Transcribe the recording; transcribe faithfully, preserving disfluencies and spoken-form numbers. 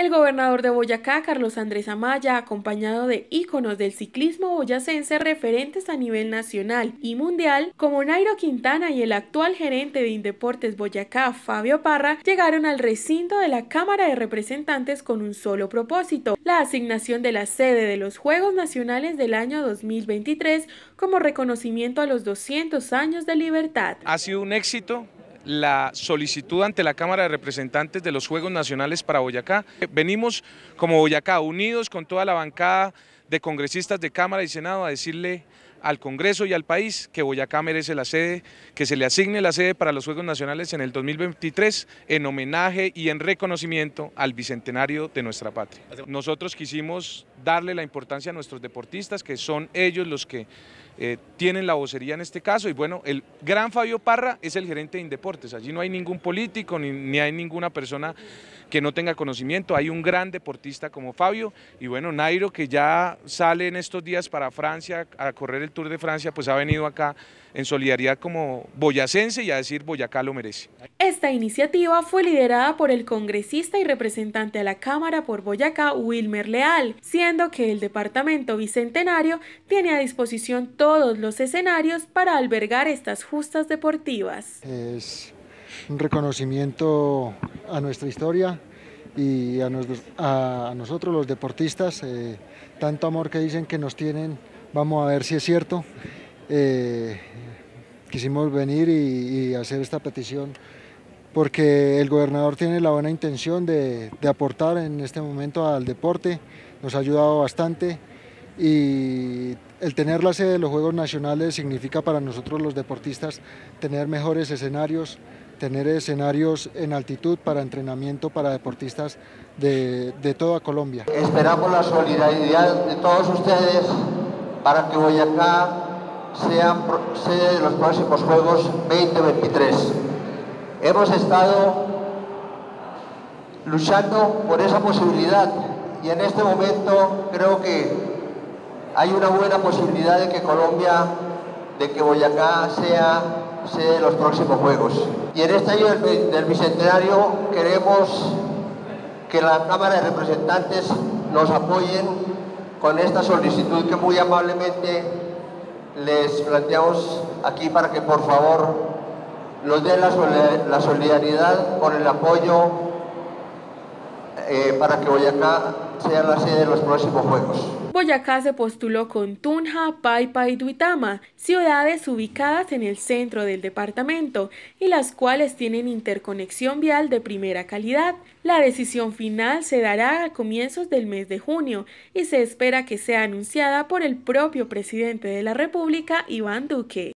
El gobernador de Boyacá, Carlos Andrés Amaya, acompañado de íconos del ciclismo boyacense referentes a nivel nacional y mundial, como Nairo Quintana y el actual gerente de Indeportes Boyacá, Fabio Parra, llegaron al recinto de la Cámara de Representantes con un solo propósito, la asignación de la sede de los Juegos Nacionales del año dos mil veintitrés como reconocimiento a los doscientos años de libertad. Ha sido un éxito la solicitud ante la Cámara de Representantes de los Juegos Nacionales para Boyacá. Venimos como Boyacá, unidos con toda la bancada de congresistas de Cámara y Senado, a decirle al Congreso y al país que Boyacá merece la sede, que se le asigne la sede para los Juegos Nacionales en el dos mil veintitrés en homenaje y en reconocimiento al bicentenario de nuestra patria. Nosotros quisimos darle la importancia a nuestros deportistas, que son ellos los que eh, tienen la vocería en este caso, y bueno, el gran Fabio Parra es el gerente de Indeportes, allí no hay ningún político, ni, ni hay ninguna persona que no tenga conocimiento, hay un gran deportista como Fabio, y bueno, Nairo, que ya sale en estos días para Francia a correr el Tour de Francia, pues ha venido acá en solidaridad como boyacense y a decir Boyacá lo merece. Esta iniciativa fue liderada por el congresista y representante a la Cámara por Boyacá, Wilmer Leal, siendo que el departamento bicentenario tiene a disposición todos los escenarios para albergar estas justas deportivas. Es un reconocimiento a nuestra historia y a, nos, a nosotros los deportistas, eh, tanto amor que dicen que nos tienen. Vamos a ver si es cierto. Eh, quisimos venir y, y hacer esta petición porque el gobernador tiene la buena intención de, de aportar en este momento al deporte, nos ha ayudado bastante y el tener la sede de los Juegos Nacionales significa para nosotros los deportistas tener mejores escenarios, tener escenarios en altitud para entrenamiento para deportistas de, de toda Colombia. Esperamos la solidaridad de todos ustedes para que Boyacá sea sede de los próximos Juegos veinte veintitrés. Hemos estado luchando por esa posibilidad y en este momento creo que hay una buena posibilidad de que Colombia, de que Boyacá sea sede de los próximos Juegos. Y en este año del Bicentenario queremos que la Cámara de Representantes nos apoyen con esta solicitud que muy amablemente les planteamos aquí para que por favor nos den la solidaridad con el apoyo eh, para que Boyacá sea la sede de los próximos Juegos. Boyacá se postuló con Tunja, Paipa y Duitama, ciudades ubicadas en el centro del departamento y las cuales tienen interconexión vial de primera calidad. La decisión final se dará a comienzos del mes de junio y se espera que sea anunciada por el propio presidente de la República, Iván Duque.